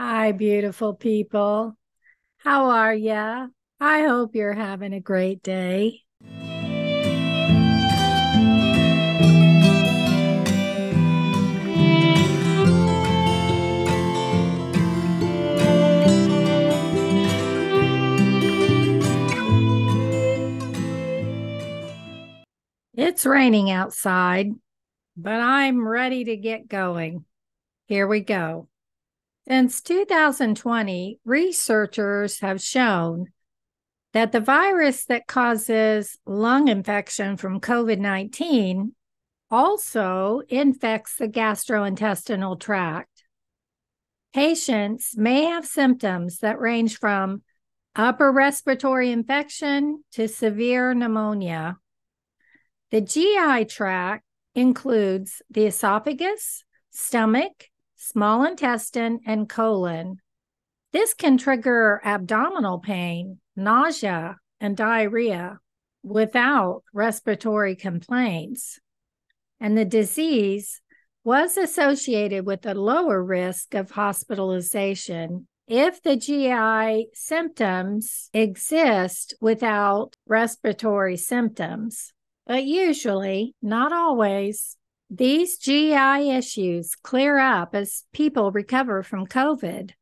Hi, beautiful people. How are ya? I hope you're having a great day. It's raining outside, but I'm ready to get going. Here we go. Since 2020, researchers have shown that the virus that causes lung infection from COVID-19 also infects the gastrointestinal tract. Patients may have symptoms that range from upper respiratory infection to severe pneumonia. The GI tract includes the esophagus, stomach, small intestine, and colon. This can trigger abdominal pain, nausea, and diarrhea without respiratory complaints. And the disease was associated with a lower risk of hospitalization if the GI symptoms exist without respiratory symptoms. But usually, not always, these GI issues clear up as people recover from COVID.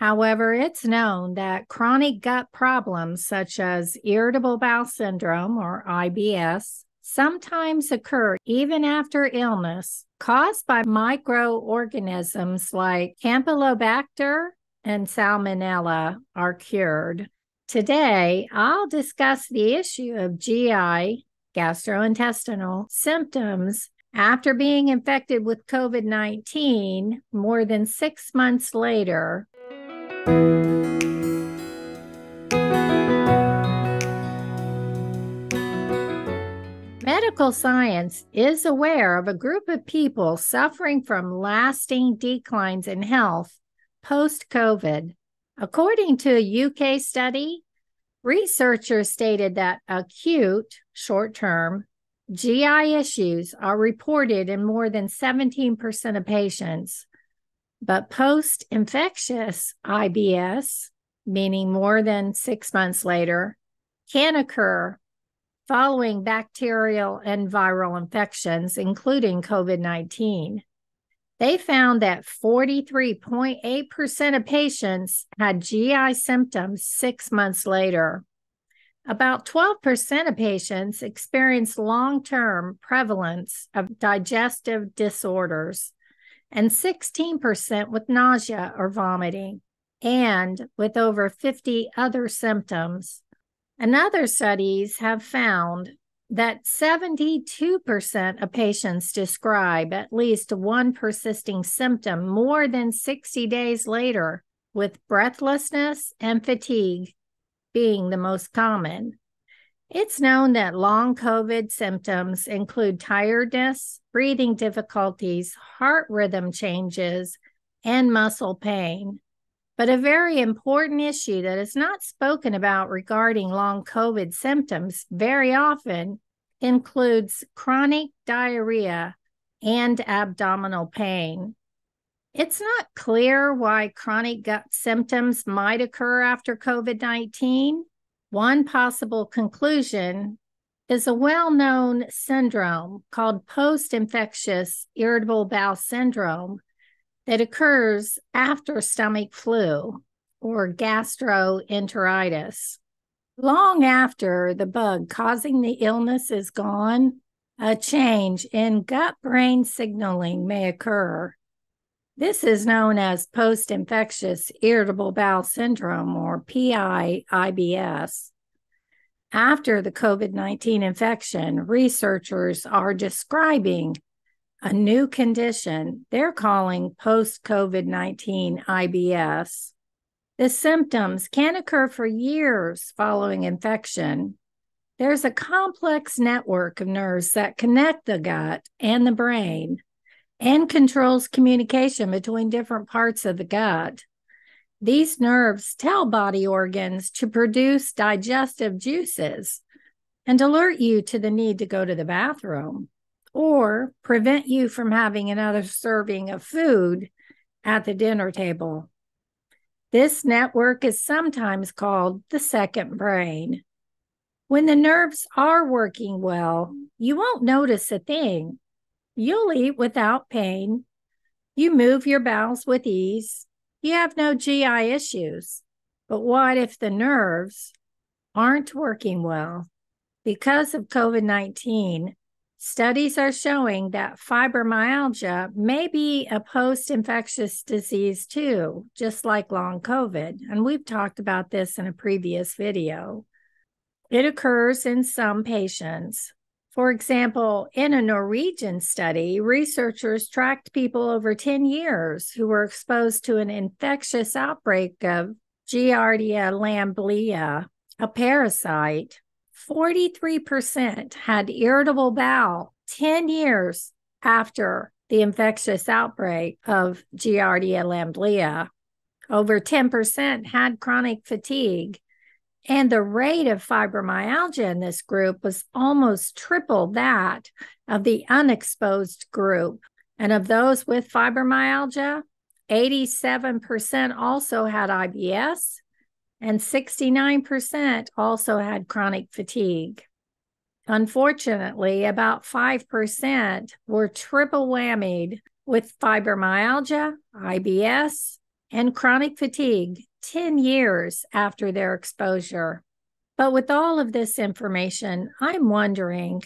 However, it's known that chronic gut problems such as irritable bowel syndrome, or IBS, sometimes occur even after illness caused by microorganisms like Campylobacter and Salmonella are cured. Today, I'll discuss the issue of GI, gastrointestinal, symptoms after being infected with COVID-19 more than 6 months later. Medical science is aware of a group of people suffering from lasting declines in health post-COVID. According to a UK study, researchers stated that acute, short-term, GI issues are reported in more than 17% of patients, but post-infectious IBS, meaning more than 6 months later, can occur following bacterial and viral infections, including COVID-19. They found that 43.8% of patients had GI symptoms 6 months later. About 12% of patients experience long-term prevalence of digestive disorders, and 16% with nausea or vomiting, and with over 50 other symptoms. And other studies have found that 72% of patients describe at least one persisting symptom more than 60 days later, with breathlessness and fatigue being the most common. It's known that long COVID symptoms include tiredness, breathing difficulties, heart rhythm changes, and muscle pain. But a very important issue that is not spoken about regarding long COVID symptoms very often includes chronic diarrhea and abdominal pain. It's not clear why chronic gut symptoms might occur after COVID-19. One possible conclusion is a well-known syndrome called post-infectious irritable bowel syndrome that occurs after stomach flu or gastroenteritis. Long after the bug causing the illness is gone, a change in gut-brain signaling may occur. This is known as post-infectious irritable bowel syndrome, or PI-IBS. After the COVID-19 infection, researchers are describing a new condition they're calling post-COVID-19 IBS. The symptoms can occur for years following infection. There's a complex network of nerves that connect the gut and the brain and controls communication between different parts of the gut. These nerves tell body organs to produce digestive juices and alert you to the need to go to the bathroom, or prevent you from having another serving of food at the dinner table. This network is sometimes called the second brain. When the nerves are working well, you won't notice a thing. You'll eat without pain. You move your bowels with ease. You have no GI issues. But what if the nerves aren't working well? Because of COVID-19, studies are showing that fibromyalgia may be a post-infectious disease too, just like long COVID. And we've talked about this in a previous video. It occurs in some patients. For example, in a Norwegian study, researchers tracked people over 10 years who were exposed to an infectious outbreak of Giardia lamblia, a parasite. 43% had irritable bowel 10 years after the infectious outbreak of Giardia lamblia. Over 10% had chronic fatigue, and the rate of fibromyalgia in this group was almost triple that of the unexposed group. And of those with fibromyalgia, 87% also had IBS, and 69% also had chronic fatigue. Unfortunately, about 5% were triple whammied with fibromyalgia, IBS, and chronic fatigue 10 years after their exposure. But with all of this information, I'm wondering,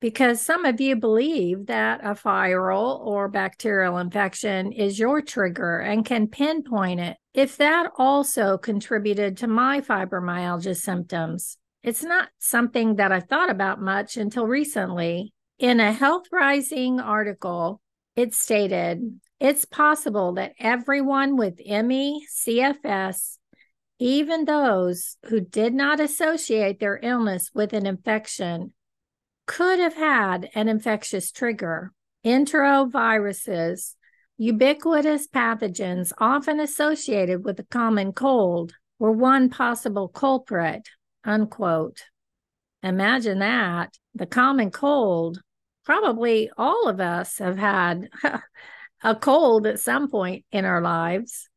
because some of you believe that a viral or bacterial infection is your trigger and can pinpoint it, if that also contributed to my fibromyalgia symptoms. It's not something that I thought about much until recently. In a Health Rising article, it stated, it's possible that everyone with ME, CFS, even those who did not associate their illness with an infection, could have had an infectious trigger. Enteroviruses, ubiquitous pathogens often associated with a common cold, were one possible culprit, unquote. Imagine that. The common cold, probably all of us have had a cold at some point in our lives.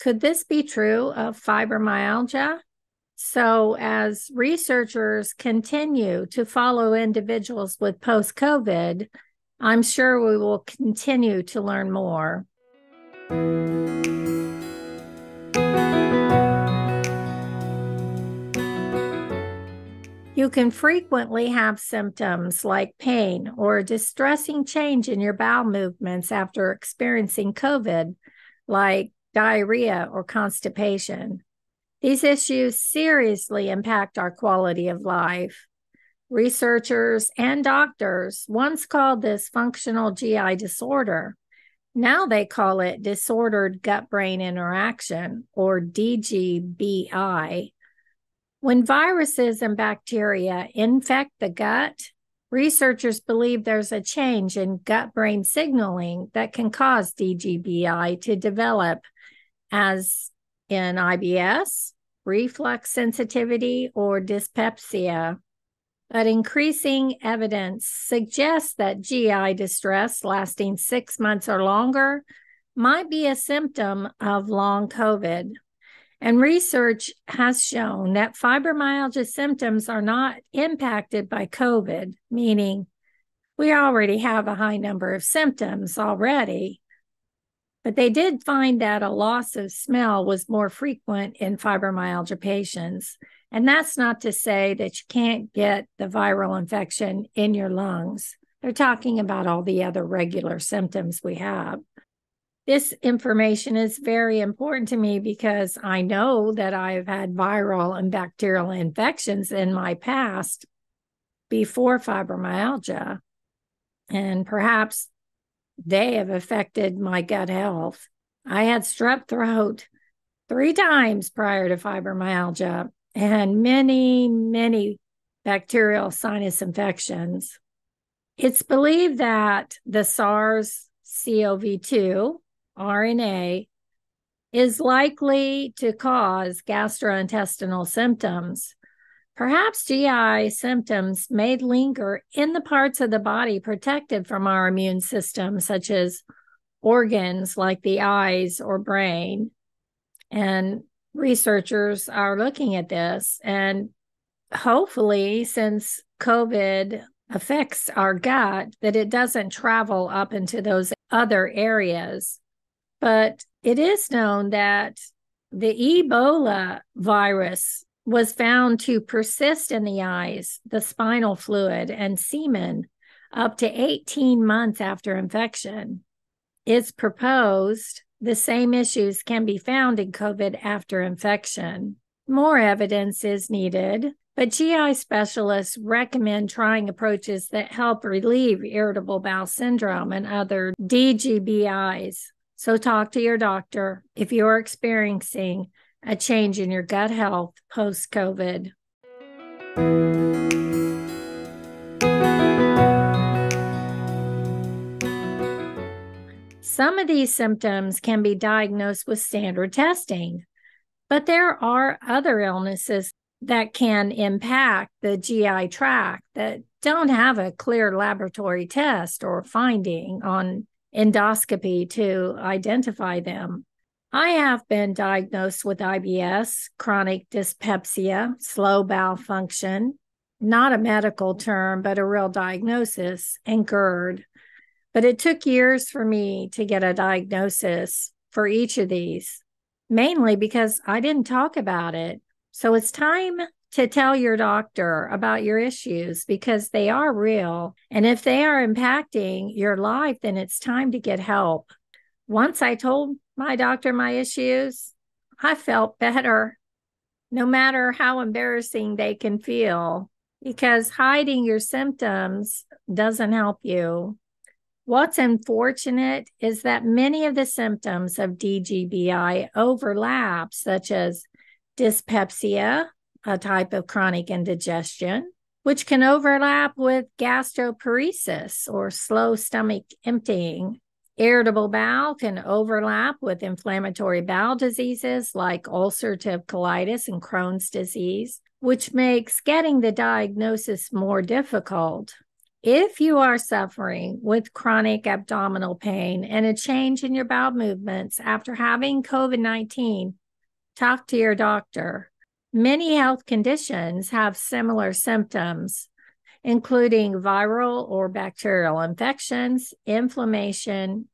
Could this be true of fibromyalgia? So as researchers continue to follow individuals with post-COVID, I'm sure we will continue to learn more. You can frequently have symptoms like pain or a distressing change in your bowel movements after experiencing COVID, like diarrhea or constipation. These issues seriously impact our quality of life. Researchers and doctors once called this functional GI disorder. Now they call it disordered gut-brain interaction, or DGBI. When viruses and bacteria infect the gut, researchers believe there's a change in gut-brain signaling that can cause DGBI to develop, as in IBS, reflux sensitivity, or dyspepsia. But increasing evidence suggests that GI distress lasting 6 months or longer might be a symptom of long COVID. And research has shown that fibromyalgia symptoms are not impacted by COVID, meaning we already have a high number of symptoms already. But they did find that a loss of smell was more frequent in fibromyalgia patients. And that's not to say that you can't get the viral infection in your lungs. They're talking about all the other regular symptoms we have. This information is very important to me because I know that I've had viral and bacterial infections in my past before fibromyalgia, and perhaps they have affected my gut health. I had strep throat 3 times prior to fibromyalgia and many, many bacterial sinus infections. It's believed that the SARS-CoV-2 RNA is likely to cause gastrointestinal symptoms. Perhaps GI symptoms may linger in the parts of the body protected from our immune system, such as organs like the eyes or brain. And researchers are looking at this. And hopefully, since COVID affects our gut, that it doesn't travel up into those other areas. But it is known that the Ebola virus was found to persist in the eyes, the spinal fluid, and semen up to 18 months after infection. It's proposed the same issues can be found in COVID after infection. More evidence is needed, but GI specialists recommend trying approaches that help relieve irritable bowel syndrome and other DGBIs. So talk to your doctor if you're experiencing a change in your gut health post-COVID. Some of these symptoms can be diagnosed with standard testing, but there are other illnesses that can impact the GI tract that don't have a clear laboratory test or finding on endoscopy to identify them. I have been diagnosed with IBS, chronic dyspepsia, slow bowel function, not a medical term, but a real diagnosis, and GERD. But it took years for me to get a diagnosis for each of these, mainly because I didn't talk about it. So it's time to tell your doctor about your issues because they are real. And if they are impacting your life, then it's time to get help. Once I told my doctor my issues, I felt better, no matter how embarrassing they can feel, because hiding your symptoms doesn't help you. What's unfortunate is that many of the symptoms of DGBI overlap, such as dyspepsia, a type of chronic indigestion, which can overlap with gastroparesis or slow stomach emptying. Irritable bowel can overlap with inflammatory bowel diseases like ulcerative colitis and Crohn's disease, which makes getting the diagnosis more difficult. If you are suffering with chronic abdominal pain and a change in your bowel movements after having COVID-19, talk to your doctor. Many health conditions have similar symptoms, including viral or bacterial infections, inflammation,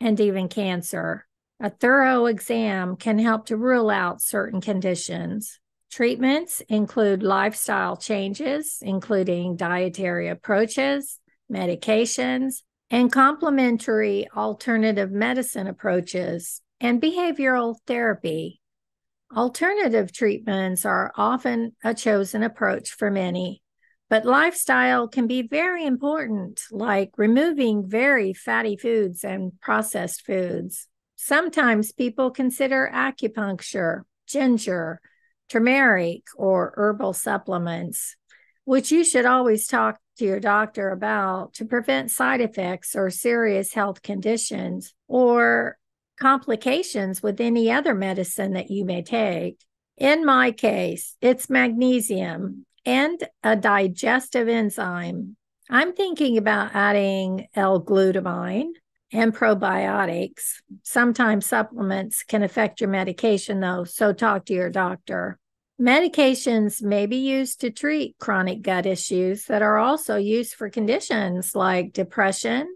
and even cancer. A thorough exam can help to rule out certain conditions. Treatments include lifestyle changes, including dietary approaches, medications, and complementary alternative medicine approaches, and behavioral therapy. Alternative treatments are often a chosen approach for many, but lifestyle can be very important, like removing very fatty foods and processed foods. Sometimes people consider acupuncture, ginger, turmeric, or herbal supplements, which you should always talk to your doctor about to prevent side effects or serious health conditions or complications with any other medicine that you may take. In my case, it's magnesium and a digestive enzyme. I'm thinking about adding L-glutamine and probiotics. Sometimes supplements can affect your medication, though, so talk to your doctor. Medications may be used to treat chronic gut issues that are also used for conditions like depression,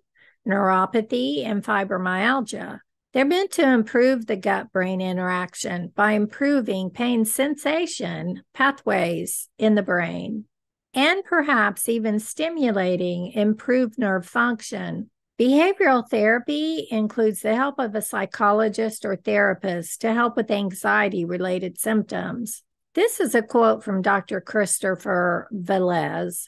neuropathy, and fibromyalgia. They're meant to improve the gut-brain interaction by improving pain sensation pathways in the brain and perhaps even stimulating improved nerve function. Behavioral therapy includes the help of a psychologist or therapist to help with anxiety-related symptoms. This is a quote from Dr. Christopher Vélez.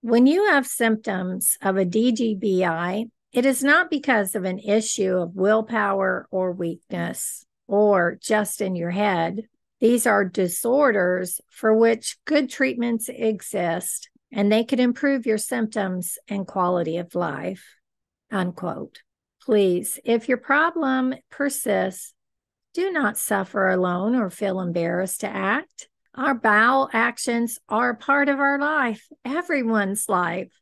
When you have symptoms of a DGBI, it is not because of an issue of willpower or weakness, or just in your head. These are disorders for which good treatments exist, and they can improve your symptoms and quality of life, unquote. Please, if your problem persists, do not suffer alone or feel embarrassed to act. Our bowel actions are part of our life, everyone's life.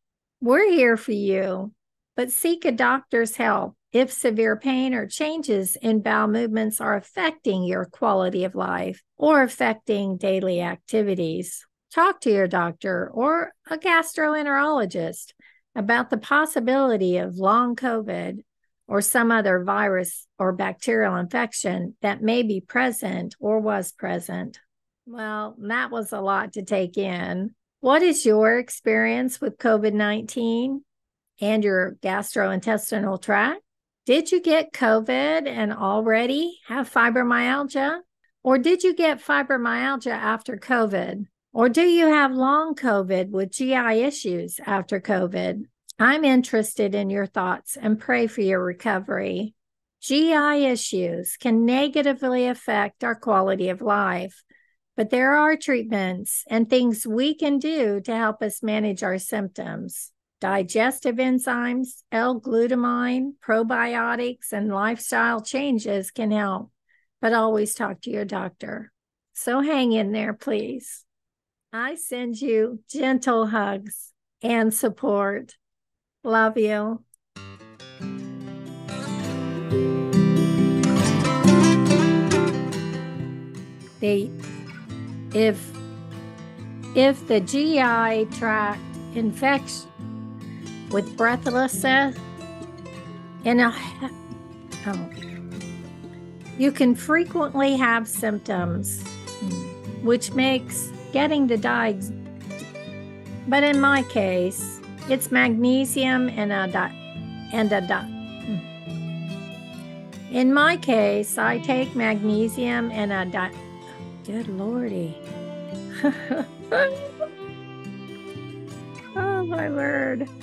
We're here for you. But seek a doctor's help If severe pain or changes in bowel movements are affecting your quality of life or affecting daily activities, talk to your doctor or a gastroenterologist about the possibility of long COVID or some other virus or bacterial infection that may be present or was present. Well, that was a lot to take in. What is your experience with COVID-19 and your gastrointestinal tract? Did you get COVID and already have fibromyalgia? Or did you get fibromyalgia after COVID? Or do you have long COVID with GI issues after COVID? I'm interested in your thoughts and pray for your recovery. GI issues can negatively affect our quality of life, but there are treatments and things we can do to help us manage our symptoms. Digestive enzymes, L-glutamine, probiotics, and lifestyle changes can help, but always talk to your doctor. So hang in there, please. I send you gentle hugs and support. Love you. If the GI tract infects with breathlessness, you can frequently have symptoms, which makes getting the diagnosis, but in my case, it's magnesium and in my case, I take magnesium and good lordy. Oh my word.